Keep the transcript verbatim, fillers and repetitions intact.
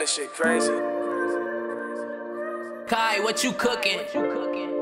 this shit crazy. Kai, what you cooking? What you cooking?